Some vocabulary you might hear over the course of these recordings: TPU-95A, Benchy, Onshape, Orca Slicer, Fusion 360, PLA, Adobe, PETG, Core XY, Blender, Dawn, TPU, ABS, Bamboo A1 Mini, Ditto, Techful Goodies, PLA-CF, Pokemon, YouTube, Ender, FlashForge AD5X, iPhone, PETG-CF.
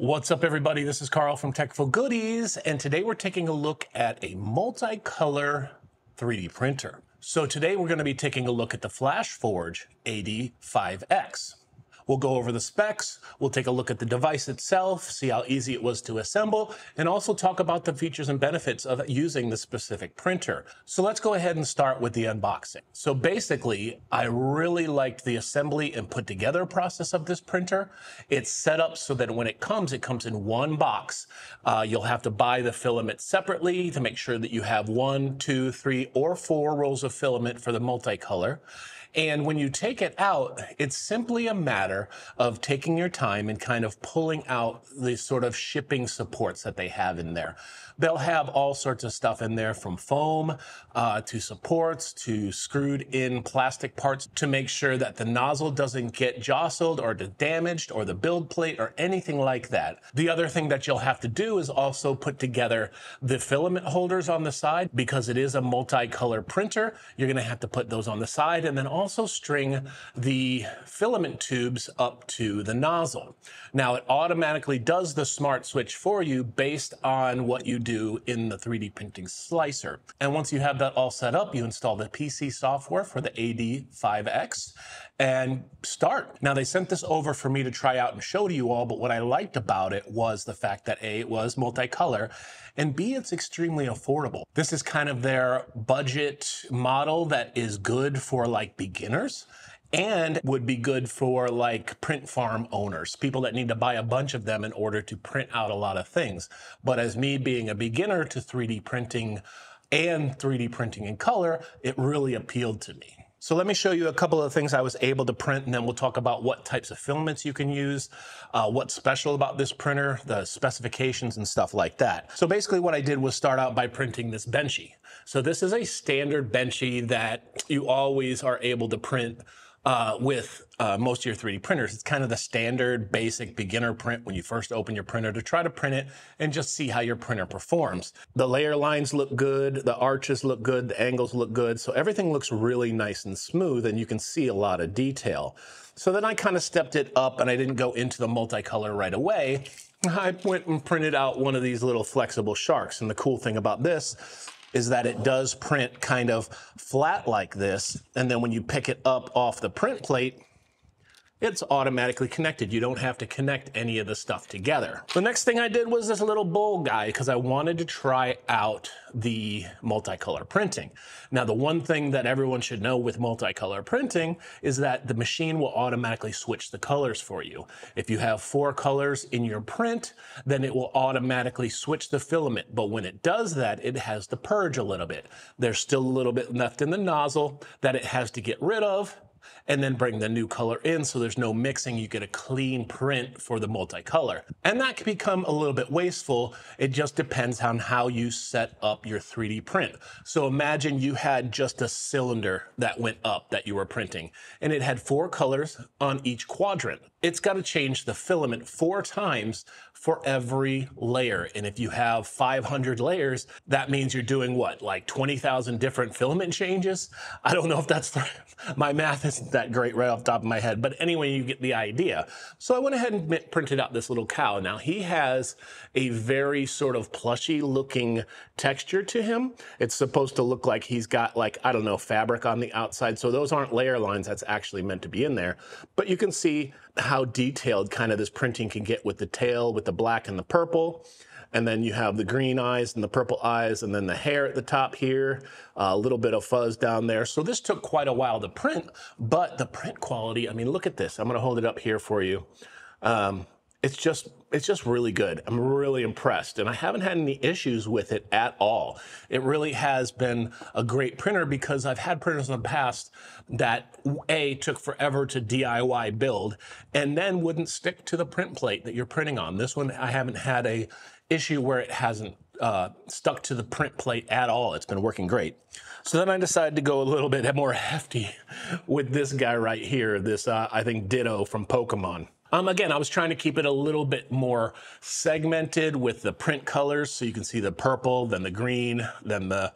What's up, everybody? This is Carl from Techful Goodies, and today we're taking a look at a multicolor 3D printer. So today we're going to be taking a look at the FlashForge AD5X. We'll go over the specs, we'll take a look at the device itself, see how easy it was to assemble, and also talk about the features and benefits of using the specific printer. So let's go ahead and start with the unboxing. So basically, I really liked the assembly and put together process of this printer. It's set up so that when it comes in one box. You'll have to buy the filament separately to make sure that you have 1, 2, 3, or 4 rolls of filament for the multicolor. And when you take it out, it's simply a matter of taking your time and kind of pulling out the sort of shipping supports that they have in there. They'll have all sorts of stuff in there, from foam to supports to screwed in plastic parts, to make sure that the nozzle doesn't get jostled or damaged, or the build plate or anything like that. The other thing that you'll have to do is also put together the filament holders on the side, because it is a multicolor printer. You're going to have to put those on the side, and then also string the filament tubes up to the nozzle. Now, it automatically does the smart switch for you based on what you do in the 3D printing slicer. And once you have that all set up, you install the PC software for the AD5X and start. Now, they sent this over for me to try out and show to you all, but what I liked about it was the fact that A, it was multicolor, and B, it's extremely affordable. This is kind of their budget model that is good for like beginners, and would be good for like print farm owners, people that need to buy a bunch of them in order to print out a lot of things. But as me being a beginner to 3D printing and 3D printing in color, it really appealed to me. So let me show you a couple of things I was able to print, and then we'll talk about what types of filaments you can use, what's special about this printer, the specifications and stuff like that. So basically what I did was start out by printing this Benchy. So this is a standard Benchy that you always are able to print with most of your 3D printers. It's kind of the standard basic beginner print when you first open your printer, to try to print it and just see how your printer performs. The layer lines look good, the arches look good, the angles look good. So everything looks really nice and smooth, and you can see a lot of detail. So then I kind of stepped it up, and I didn't go into the multicolor right away. I went and printed out one of these little flexible sharks. And the cool thing about this is that it does print kind of flat like this, and then when you pick it up off the print plate, it's automatically connected. You don't have to connect any of the stuff together. The next thing I did was this little bowl guy, because I wanted to try out the multicolor printing. Now, the one thing that everyone should know with multicolor printing is that the machine will automatically switch the colors for you. If you have 4 colors in your print, then it will automatically switch the filament. But when it does that, it has to purge a little bit. There's still a little bit left in the nozzle that it has to get rid of, and then bring the new color in, so there's no mixing. You get a clean print for the multicolor. And that can become a little bit wasteful. It just depends on how you set up your 3D print. So imagine you had just a cylinder that went up that you were printing, and it had 4 colors on each quadrant. It's got to change the filament 4 times for every layer. And if you have 500 layers, that means you're doing what, like 20,000 different filament changes? I don't know if that's my math isn't that great right off the top of my head, but anyway, you get the idea. So I went ahead and printed out this little cow. Now, he has a very sort of plushy looking texture to him. It's supposed to look like he's got, like, I don't know, fabric on the outside. So those aren't layer lines, that's actually meant to be in there. But you can see how detailed kind of this printing can get, with the tail, with the black and the purple, and then you have the green eyes and the purple eyes, and then the hair at the top here, a little bit of fuzz down there. So this took quite a while to print, but the print quality, I mean, look at this. I'm going to hold it up here for you. It's just really good. I'm really impressed, and I haven't had any issues with it at all. It really has been a great printer, because I've had printers in the past that A, took forever to DIY build, and then wouldn't stick to the print plate that you're printing on. This one, I haven't had an issue where it hasn't stuck to the print plate at all. It's been working great. So then I decided to go a little bit more hefty with this guy right here, this I think Ditto from Pokemon. Again, I was trying to keep it a little bit more segmented with the print colors, so you can see the purple, then the green, then the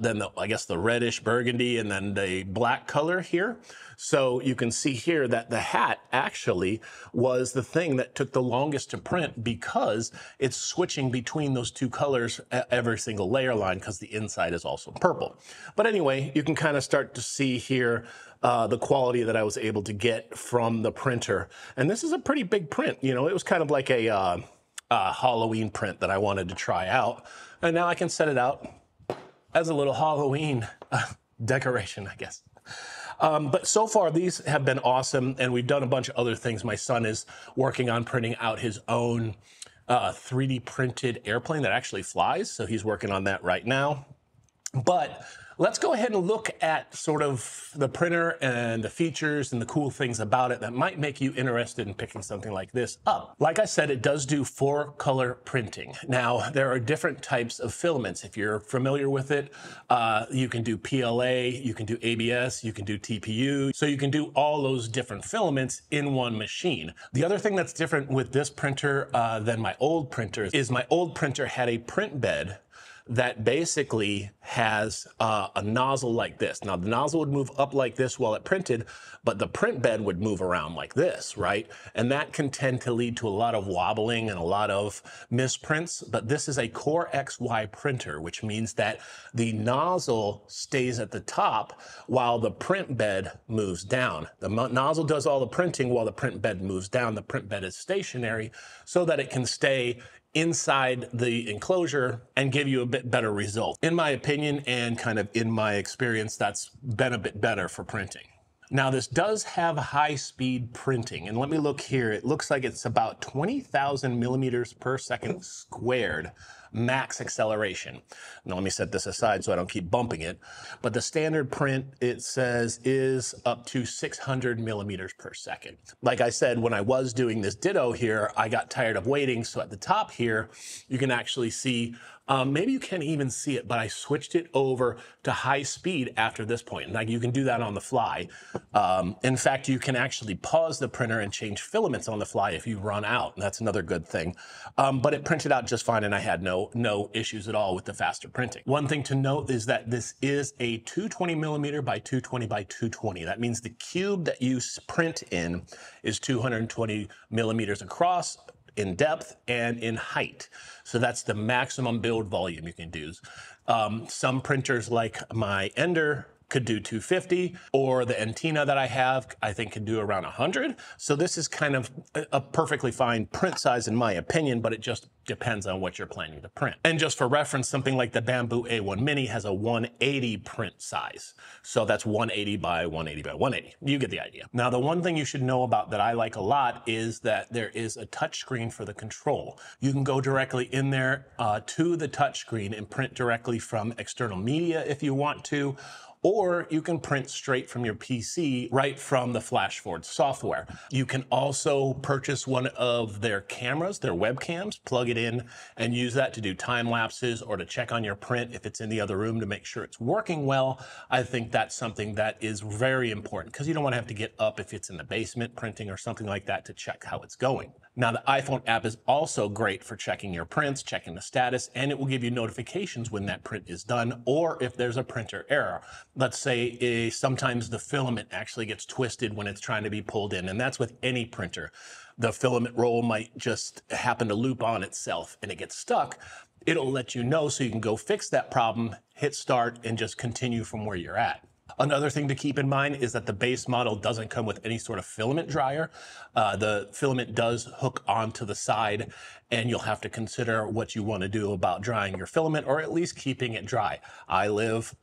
then I guess the reddish burgundy, and then the black color here. So you can see here that the hat actually was the thing that took the longest to print, because it's switching between those two colors at every single layer line, because the inside is also purple. But anyway, you can kind of start to see here the quality that I was able to get from the printer. And this is a pretty big print. You know, it was kind of like a Halloween print that I wanted to try out. And now I can set it out as a little Halloween decoration, I guess. But so far, these have been awesome, and we've done a bunch of other things. My son is working on printing out his own 3D printed airplane that actually flies, so he's working on that right now. But let's go ahead and look at sort of the printer and the features and the cool things about it that might make you interested in picking something like this up. Like I said, it does do 4-color printing. Now, there are different types of filaments. If you're familiar with it, you can do PLA, you can do ABS, you can do TPU. So you can do all those different filaments in one machine. The other thing that's different with this printer than my old printer is my old printer had a print bed that basically has a nozzle like this. Now, the nozzle would move up like this while it printed, but the print bed would move around like this, right? And that can tend to lead to a lot of wobbling and a lot of misprints, but this is a Core XY printer, which means that the nozzle stays at the top while the print bed moves down. The nozzle does all the printing while the print bed moves down. The print bed is stationary so that it can stay inside the enclosure and give you a bit better result. In my opinion, and kind of in my experience, that's been a bit better for printing. Now, this does have high-speed printing, and let me look here. It looks like it's about 20,000 millimeters per second squared max acceleration. Now, let me set this aside so I don't keep bumping it, but the standard print, it says, is up to 600 millimeters per second. Like I said, when I was doing this Ditto here, I got tired of waiting, so at the top here, you can actually see maybe you can't even see it, but I switched it over to high speed after this point. And you can do that on the fly. In fact, you can actually pause the printer and change filaments on the fly if you run out. And that's another good thing. But it printed out just fine, and I had no issues at all with the faster printing. One thing to note is that this is a 220 millimeter by 220 by 220. That means the cube that you print in is 220 millimeters across, in depth and in height. So that's the maximum build volume you can do. Some printers like my Ender could do 250, or the Antina that I have, I think can do around 100. So this is kind of a perfectly fine print size in my opinion, but it just depends on what you're planning to print. And just for reference, something like the Bamboo A1 Mini has a 180 print size. So that's 180 by 180 by 180. You get the idea. Now, the one thing you should know about that I like a lot is that there is a touch screen for the control. You can go directly in there to the touch screen and print directly from external media if you want to, or you can print straight from your PC, right from the FlashForge software. You can also purchase one of their cameras, their webcams, plug it in and use that to do time lapses or to check on your print if it's in the other room to make sure it's working well. I think that's something that is very important because you don't want to have to get up if it's in the basement printing or something like that to check how it's going. Now, the iPhone app is also great for checking your prints, checking the status, and it will give you notifications when that print is done or if there's a printer error. Let's say sometimes the filament actually gets twisted when it's trying to be pulled in, and that's with any printer. The filament roll might just happen to loop on itself and it gets stuck. It'll let you know so you can go fix that problem, hit start, and just continue from where you're at. Another thing to keep in mind is that the base model doesn't come with any sort of filament dryer. The filament does hook onto the side, and you'll have to consider what you want to do about drying your filament or at least keeping it dry. I live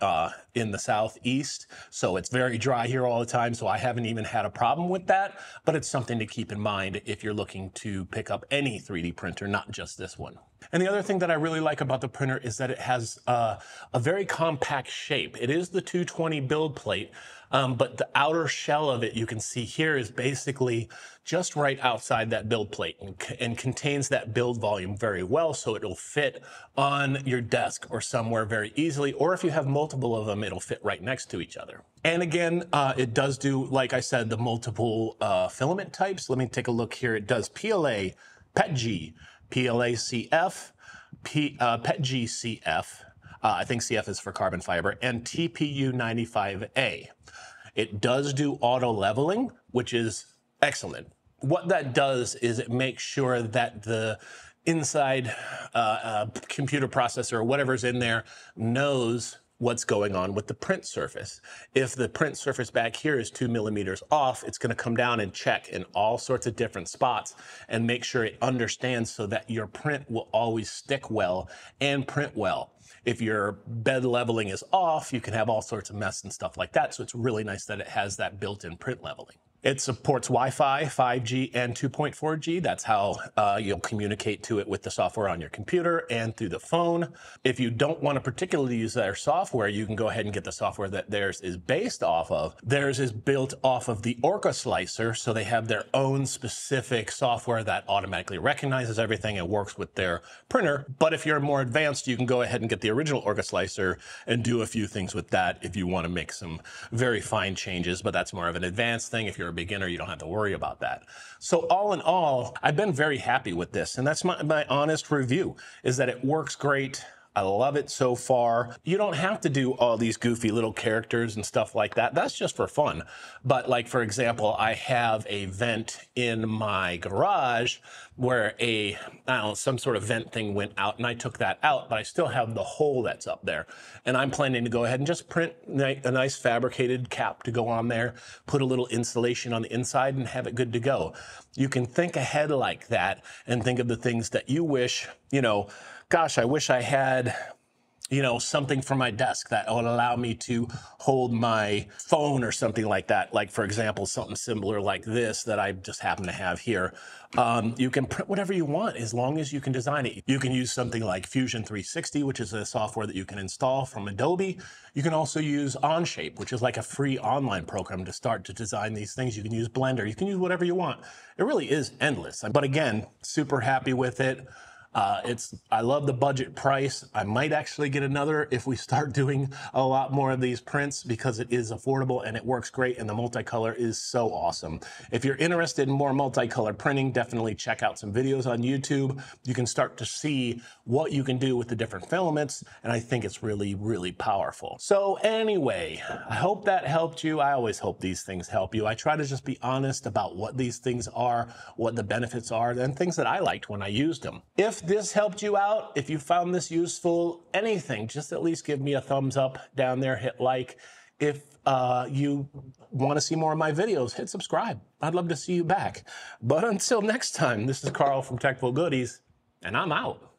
in the southeast, so it's very dry here all the time, so I haven't even had a problem with that, but it's something to keep in mind if you're looking to pick up any 3D printer, not just this one. And the other thing that I really like about the printer is that it has a very compact shape. It is the 220 build plate, but the outer shell of it you can see here is basically just right outside that build plate and contains that build volume very well, so it'll fit on your desk or somewhere very easily, or if you have multiple of them, it'll fit right next to each other. And again, it does do, like I said, the multiple filament types. Let me take a look here. It does PLA, PETG, PLA-CF, PETG-CF, I think CF is for carbon fiber, and TPU-95A. It does do auto leveling, which is excellent. What that does is it makes sure that the inside computer processor or whatever's in there knows what's going on with the print surface. If the print surface back here is 2 millimeters off, it's gonna come down and check in all sorts of different spots and make sure it understands so that your print will always stick well and print well. If your bed leveling is off, you can have all sorts of mess and stuff like that. So it's really nice that it has that built-in print leveling. It supports Wi-Fi, 5G, and 2.4G. That's how you'll communicate to it with the software on your computer and through the phone. If you don't want to particularly use their software, you can go ahead and get the software that theirs is based off of. Theirs is built off of the Orca Slicer, so they have their own specific software that automatically recognizes everything and works with their printer. But if you're more advanced, you can go ahead and get the original Orca Slicer and do a few things with that if you want to make some very fine changes, but that's more of an advanced thing. If you're a beginner, you don't have to worry about that. So all in all, I've been very happy with this, and that's my honest review, is that it works great. I love it so far. You don't have to do all these goofy little characters and stuff like that. That's just for fun. But like, for example, I have a vent in my garage where some sort of vent thing went out, and I took that out, but I still have the hole that's up there. And I'm planning to go ahead and just print a nice fabricated cap to go on there, put a little insulation on the inside, and have it good to go. You can think ahead like that and think of the things that you wish, you know, gosh, I wish I had, you know, something for my desk that would allow me to hold my phone or something like that. Like, for example, something similar like this that I just happen to have here. You can print whatever you want as long as you can design it. You can use something like Fusion 360, which is a software that you can install from Adobe. You can also use Onshape, which is like a free online program to start to design these things. You can use Blender. You can use whatever you want. It really is endless. But again, super happy with it. I love the budget price. I might actually get another if we start doing a lot more of these prints, because it is affordable and it works great, and the multicolor is so awesome. If you're interested in more multicolor printing, definitely check out some videos on YouTube. You can start to see what you can do with the different filaments, and I think it's really, really powerful. So anyway, I hope that helped you. I always hope these things help you. I try to just be honest about what these things are, what the benefits are, and things that I liked when I used them. If this helped you out, if you found this useful, anything, just at least give me a thumbs up down there, hit like. If you want to see more of my videos, hit subscribe. I'd love to see you back. But until next time, this is Carl from Techful Goodies, and I'm out.